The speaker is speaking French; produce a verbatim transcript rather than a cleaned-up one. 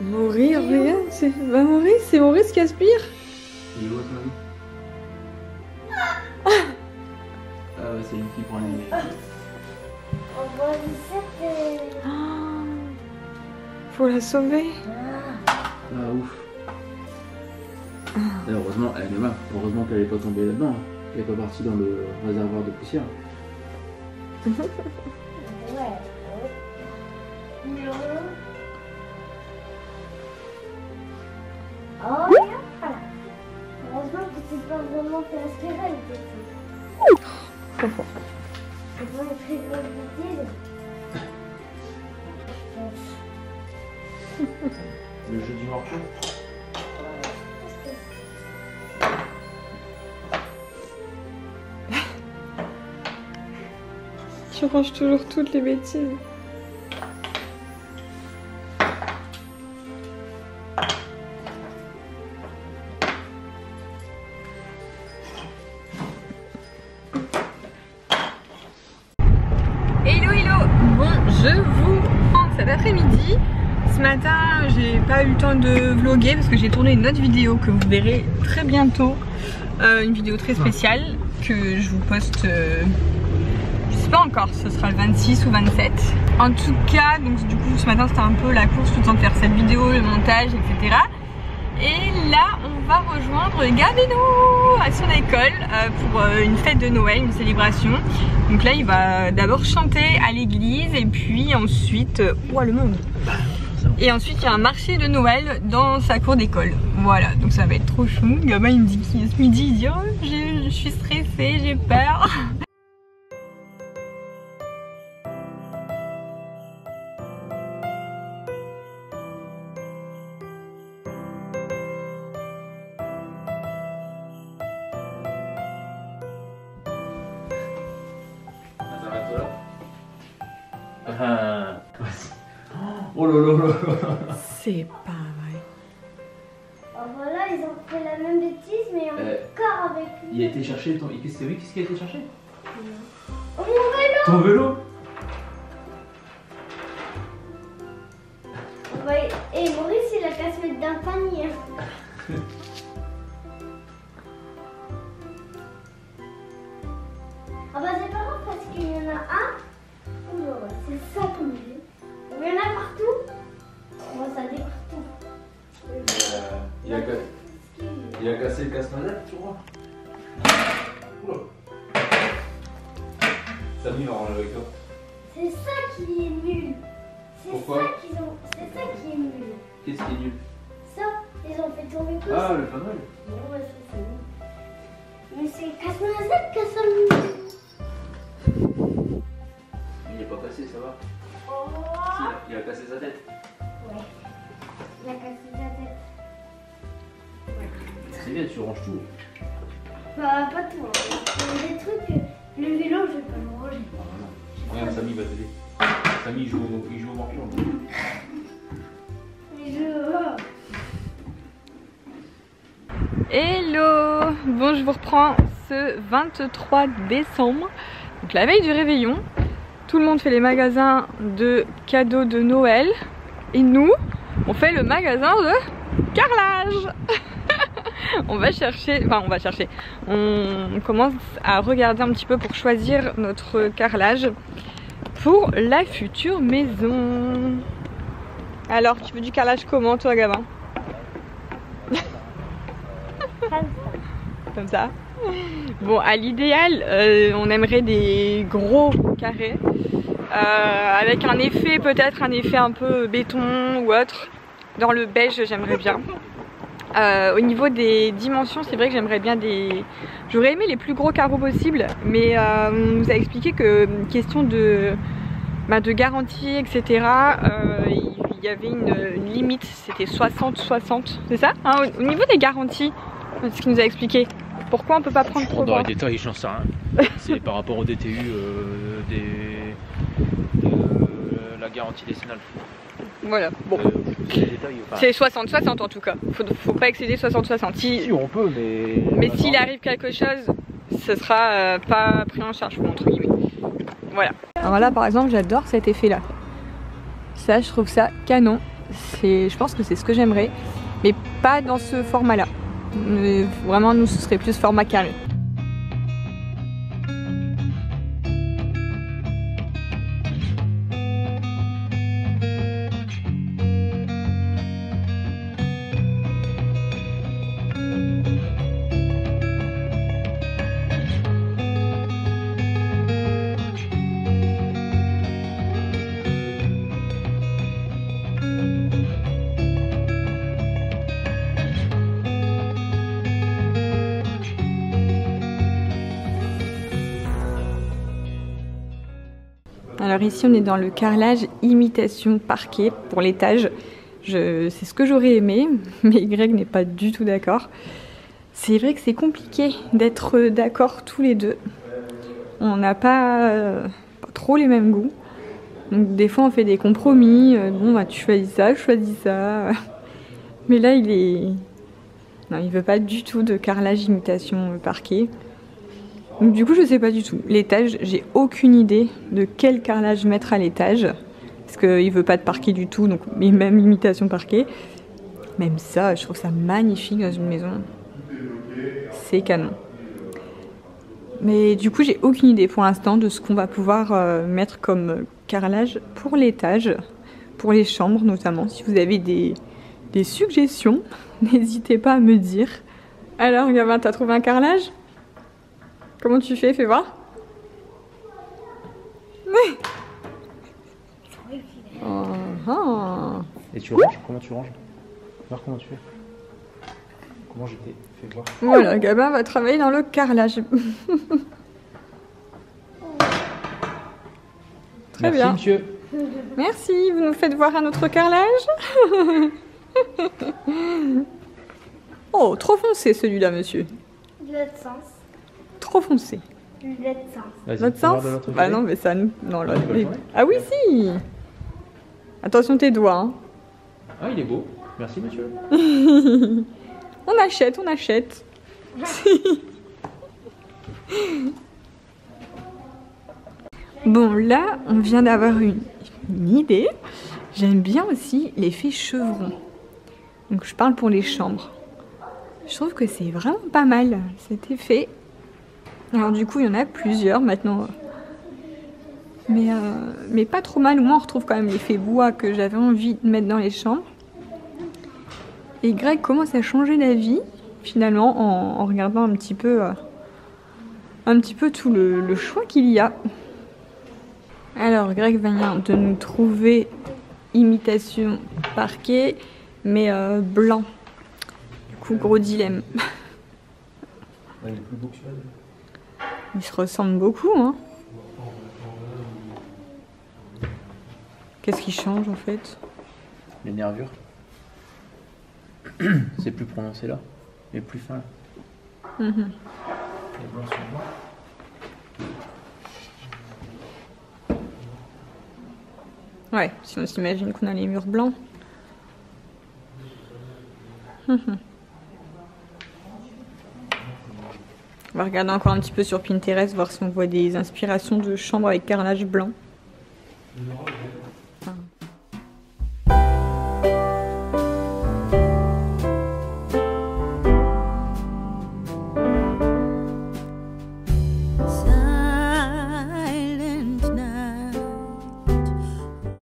Mourir, regarde, c'est bah, Maurice, c'est Maurice qui aspire. Il est où, Samy ? Euh, c'est une qui prend les... On voit les sept. Faut la sauver. Ah, ouf. Et heureusement, elle est là. Heureusement qu'elle n'est pas tombée là-dedans. Elle n'est pas partie dans le réservoir de poussière. Ouais. Non. Oh, regarde! Heureusement que tu ne sais pas vraiment faire ce qu'elle a, le petit. C'est bon, il est très grand, le petit. Le jeu du morceau? Tu ranges toujours toutes les bêtises. Pas eu le temps de vloguer parce que j'ai tourné une autre vidéo que vous verrez très bientôt, euh, une vidéo très spéciale que je vous poste, euh, je sais pas encore, ce sera le vingt-six ou vingt-sept en tout cas. Donc du coup ce matin c'était un peu la course tout le temps de faire cette vidéo, le montage, etc. Et là on va rejoindre Gabino à son école euh, pour euh, une fête de Noël, une célébration. Donc là il va d'abord chanter à l'église et puis ensuite euh, ouah le monde. Et ensuite il y a un marché de Noël dans sa cour d'école. Voilà, donc ça va être trop chou. Le gamin il me dit qu'il ce midi, il dit oh, je, je suis stressée, j'ai peur. C'est pas vrai. Alors voilà, ils ont fait la même bêtise, mais euh, encore avec lui. Il a été chercher ton... Qu'est-ce que oui, qu'est-ce qu'il a été chercher? Oh, mon vélo! Ton vélo? Ouais. Et Maurice, il a qu'à se mettre d'un panier. Ah bah c'est pas grave parce qu'il y en a un. Oh, c'est ça comme lui. Il y en a partout. Moi ça dépend tout. Il a cassé, il a cassé le casse-noisette, tu vois. Samy va ranger avec toi. C'est ça qui est nul. C'est ça qu'ils ont. C'est ça qui est nul. Qu'est-ce qui est nul? Ça, ils ont fait tomber tout. Ah, le Père Noël. Non, ouais, c'est nul. Mais c'est casse-noisette, casse-noisette. Il n'est pas cassé, ça va. Oh. Si, il a cassé sa tête. Ouais. Il a cassé la tête. Ouais. C'est bien, tu ranges tout. Bah, pas tout. Il y a des trucs. Le vélo, je vais pas le ranger. Ah, non, non. Regarde, Samy va t'aider. Samy, il joue au morpion. Il joue au... Hello! Bon, je vous reprends ce vingt-trois décembre. Donc, la veille du réveillon. Tout le monde fait les magasins de cadeaux de Noël. Et nous, on fait le magasin de carrelage. On va chercher, enfin on va chercher, on commence à regarder un petit peu pour choisir notre carrelage pour la future maison. Alors, tu veux du carrelage comment toi, Gabin? Comme ça. Bon, à l'idéal, euh, on aimerait des gros carrés. Euh, avec un effet, peut-être un effet un peu béton ou autre. Dans le beige, j'aimerais bien. Euh, au niveau des dimensions, c'est vrai que j'aimerais bien des... J'aurais aimé les plus gros carreaux possibles, mais euh, on nous a expliqué que question de, bah, de garantie, et cetera. Euh, il y avait une, une limite, c'était soixante soixante, c'est ça hein, au, au niveau des garanties, ce qu'il nous a expliqué. Pourquoi on peut pas prendre trop? Dans les détails, j'en sais rien. C'est par rapport au D T U, euh, des, de, euh, la garantie des Synalf. Voilà, bon. Euh, c'est soixante soixante en tout cas. Faut, faut pas excéder soixante soixante. Si, si on peut, mais. Mais s'il arrive quelque chose, ce sera euh, pas pris en charge, entre guillemets. Voilà. Alors là, par exemple, j'adore cet effet-là. Ça, je trouve ça canon. Je pense que c'est ce que j'aimerais, mais pas dans ce format-là. Vraiment, nous, ce serait plus format carré. Alors ici on est dans le carrelage imitation parquet pour l'étage. C'est ce que j'aurais aimé, mais Greg n'est pas du tout d'accord. C'est vrai que c'est compliqué d'être d'accord tous les deux. On n'a pas, euh, pas trop les mêmes goûts. Donc des fois on fait des compromis. Bon bah tu choisis ça, je choisis ça. Mais là il est... Non, il veut pas du tout de carrelage imitation parquet. Donc du coup je sais pas du tout, l'étage j'ai aucune idée de quel carrelage mettre à l'étage parce qu'il veut pas de parquet du tout, donc même imitation parquet. Même ça, je trouve ça magnifique dans une maison, c'est canon. Mais du coup j'ai aucune idée pour l'instant de ce qu'on va pouvoir mettre comme carrelage pour l'étage, pour les chambres notamment. Si vous avez des, des suggestions, n'hésitez pas à me dire. Alors Gabin, t'as trouvé un carrelage? Comment tu fais? Fais voir. Et tu ranges? Comment tu ranges? Voir comment tu fais. Comment j'étais? Fais voir. Voilà, Gabin va travailler dans le carrelage. Très bien. Merci monsieur. Merci, vous nous faites voir un autre carrelage. Oh, trop foncé celui-là monsieur. De l'autre sens. Trop foncé. L'autre sens. Bah non, mais ça nous... Non, là, mais... Ah oui, si. Attention tes doigts. Hein. Ah, il est beau. Merci, monsieur. On achète, on achète. Bon, là, on vient d'avoir une... une idée. J'aime bien aussi l'effet chevron. Donc, je parle pour les chambres. Je trouve que c'est vraiment pas mal, cet effet. Alors du coup il y en a plusieurs maintenant, mais, euh, mais pas trop mal. Moi on retrouve quand même l'effet bois que j'avais envie de mettre dans les chambres. Et Greg commence à changer d'avis finalement en, en regardant un petit peu, euh, un petit peu tout le, le choix qu'il y a. Alors Greg vient de nous trouver imitation parquet mais euh, blanc. Du coup gros dilemme. Il est plus beau que ça. Ils se ressemblent beaucoup, hein. Qu'est-ce qui change en fait? Les nervures. C'est plus prononcé là, et plus fin là. Mm-hmm. Les blancs sont blancs. Ouais, si on s'imagine qu'on a les murs blancs. Mm-hmm. On va regarder encore un petit peu sur Pinterest, voir si on voit des inspirations de chambres avec carrelage blanc.